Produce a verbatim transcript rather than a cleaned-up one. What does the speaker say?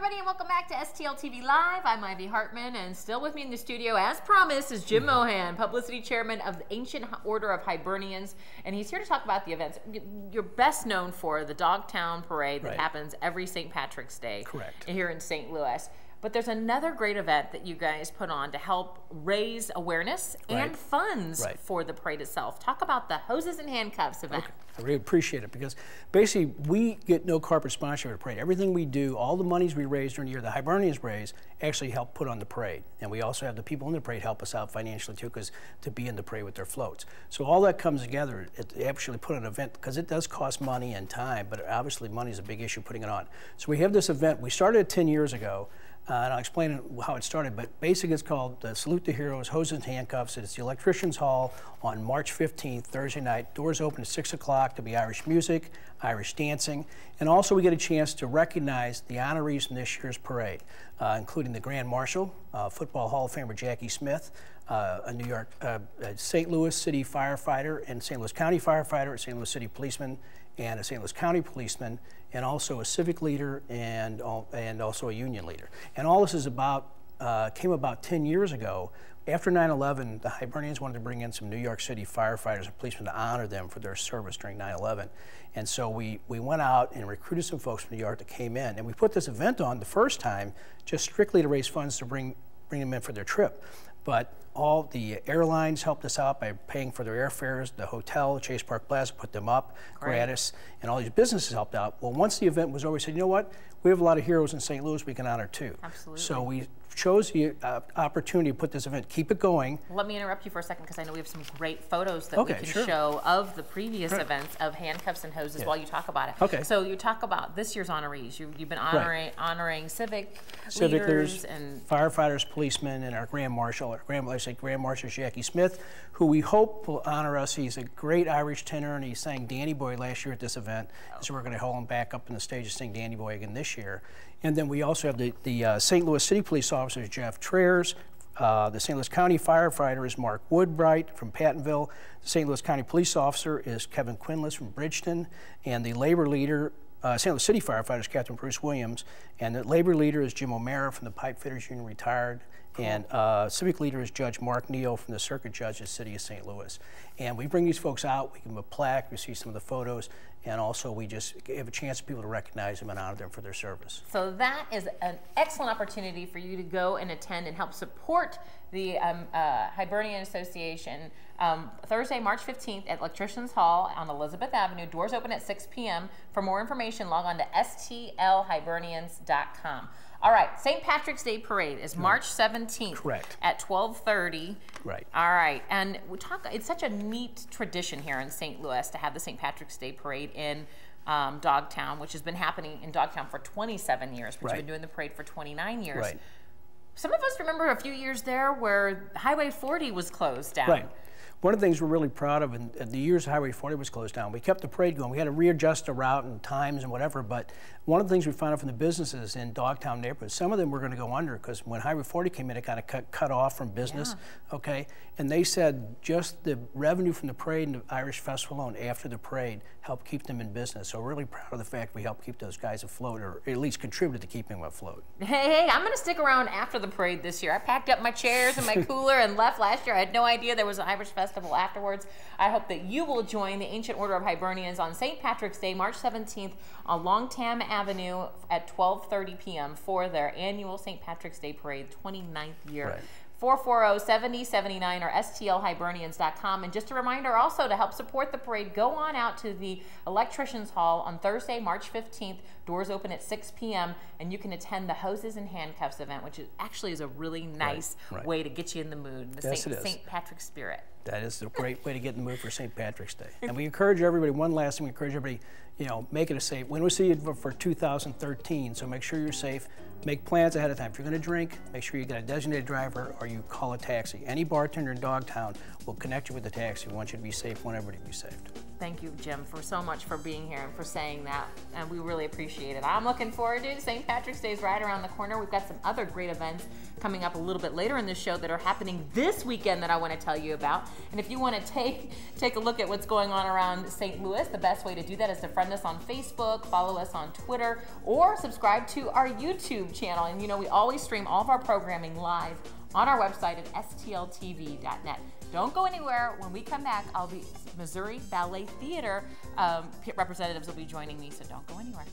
everybody, and welcome back to S T L T V Live. I'm Ivy Hartman, and still with me in the studio, as promised, is Jim Mohan, Publicity Chairman of the Ancient Order of Hibernians, and he's here to talk about the events. You're best known for the Dogtown Parade that right. happens every Saint Patrick's Day Correct. here in Saint Louis. But there's another great event that you guys put on to help raise awareness right. and funds right. for the parade itself. Talk about the Hoses and Handcuffs event. Okay. I really appreciate it, because basically we get no corporate sponsorship of the parade. Everything we do, all the monies we raise during the year, the Hibernians raise, actually help put on the parade. And we also have the people in the parade help us out financially too, because to be in the parade with their floats. So all that comes together to actually put on an event, because it does cost money and time, but obviously money is a big issue putting it on. So we have this event. We started it ten years ago. Uh, and I'll explain how it started, but basically it's called uh, Salute to Heroes, Hoses and Handcuffs. It's the Electricians' Hall on March fifteenth, Thursday night. Doors open at six o'clock. There'll be Irish music, Irish dancing, and also we get a chance to recognize the honorees in this year's parade, uh, including the Grand Marshal, uh, Football Hall of Famer Jackie Smith, uh, a New York, uh, a Saint Louis City firefighter and Saint Louis County firefighter, a Saint Louis City policeman, and a Saint Louis County policeman, and also a civic leader, and, all, and also a union leader. And all this is about, uh, came about ten years ago. After nine eleven, the Hibernians wanted to bring in some New York City firefighters and policemen to honor them for their service during nine eleven. And so we, we went out and recruited some folks from New York that came in, and we put this event on the first time just strictly to raise funds to bring, bring them in for their trip. But all the airlines helped us out by paying for their airfares. The hotel, Chase Park Plaza, put them up Great. gratis, and all these businesses helped out. Well, once the event was over, we said, you know what? We have a lot of heroes in Saint Louis we can honor too. Absolutely. So we chose the uh, opportunity to put this event, keep it going. Let me interrupt you for a second, because I know we have some great photos that okay, we can sure. show of the previous sure. events of Handcuffs and Hoses yeah. while you talk about it. Okay. So you talk about this year's honorees. You, you've been honoring right. honoring civic, civic leaders, leaders and firefighters, policemen, and our Grand Marshal, our Grand, I say Grand Marshal Jackie Smith, who we hope will honor us. He's a great Irish tenor, and he sang Danny Boy last year at this event. Oh. So we're going to hold him back up on the stage and sing Danny Boy again this year. And then we also have the, the uh, Saint Louis City Police Officers, Jeff Trares, uh, the Saint Louis County Firefighter is Mark Woodbright from Pattonville, the Saint Louis County Police Officer is Kevin Quinless from Bridgeton, and the labor leader, uh, Saint Louis City Firefighter is Captain Bruce Williams, and the labor leader is Jim O'Meara from the Pipe Fitters Union, retired. And uh, civic leader is Judge Mark Neal from the Circuit Judge of the City of Saint Louis. And we bring these folks out, we give them a plaque, we see some of the photos, and also we just give a chance for people to recognize them and honor them for their service. So that is an excellent opportunity for you to go and attend and help support the um, uh, Hibernian Association. Um, Thursday, March fifteenth at Electricians' Hall on Elizabeth Avenue. Doors open at six p m For more information, log on to S T L Hibernians dot com. All right, Saint Patrick's Day Parade is March seventeenth Correct. at twelve thirty. Right. All right, and we talk. It's such a neat tradition here in Saint Louis to have the Saint Patrick's Day Parade in um, Dogtown, which has been happening in Dogtown for twenty-seven years, but right. you've been doing the parade for twenty-nine years. Right. Some of us remember a few years there where Highway forty was closed down. Right. One of the things we're really proud of, in the years Highway forty was closed down, we kept the parade going. We had to readjust the route and times and whatever, but one of the things we found out from the businesses in Dogtown neighborhoods, some of them were going to go under, because when Highway forty came in, it kind of cut, cut off from business, yeah. okay? And they said just the revenue from the parade and the Irish Festival alone after the parade helped keep them in business. So we're really proud of the fact we helped keep those guys afloat, or at least contributed to keeping them afloat. Hey, hey, I'm going to stick around after the parade this year. I packed up my chairs and my cooler and left last year. I had no idea there was an Irish Festival afterwards. I hope that you will join the Ancient Order of Hibernians on Saint Patrick's Day, March seventeenth, along Tam Avenue at twelve thirty p m for their annual Saint Patrick's Day Parade, twenty-ninth year. Right. four four zero, seven zero seven nine or S T L Hibernians dot com. And just a reminder also to help support the parade, go on out to the Electricians' Hall on Thursday, March fifteenth. Doors open at six p m and you can attend the Hoses and Handcuffs event, which is, actually is a really nice right, right. way to get you in the mood, the yes, Saint Patrick's spirit. That is a great way to get in the mood for Saint Patrick's Day. And we encourage everybody, one last thing, we encourage everybody, you know, make it a safe. When we see it for two thousand thirteen, so make sure you're safe. Make plans ahead of time. If you're going to drink, make sure you get a designated driver or you call a taxi. Any bartender in Dogtown will connect you with a taxi. We want you to be safe. We want everybody to be safe. Thank you, Jim, for so much for being here and for saying that, and we really appreciate it. I'm looking forward to it. Saint Patrick's Day is right around the corner. We've got some other great events coming up a little bit later in the show that are happening this weekend that I want to tell you about. And if you want to take take a look at what's going on around Saint Louis, the best way to do that is to friend us on Facebook, follow us on Twitter, or subscribe to our YouTube channel. And you know, we always stream all of our programming live on our website at S T L T V dot net. Don't go anywhere. When we come back, I'll be Missouri Ballet Theater um, representatives will be joining me, so don't go anywhere.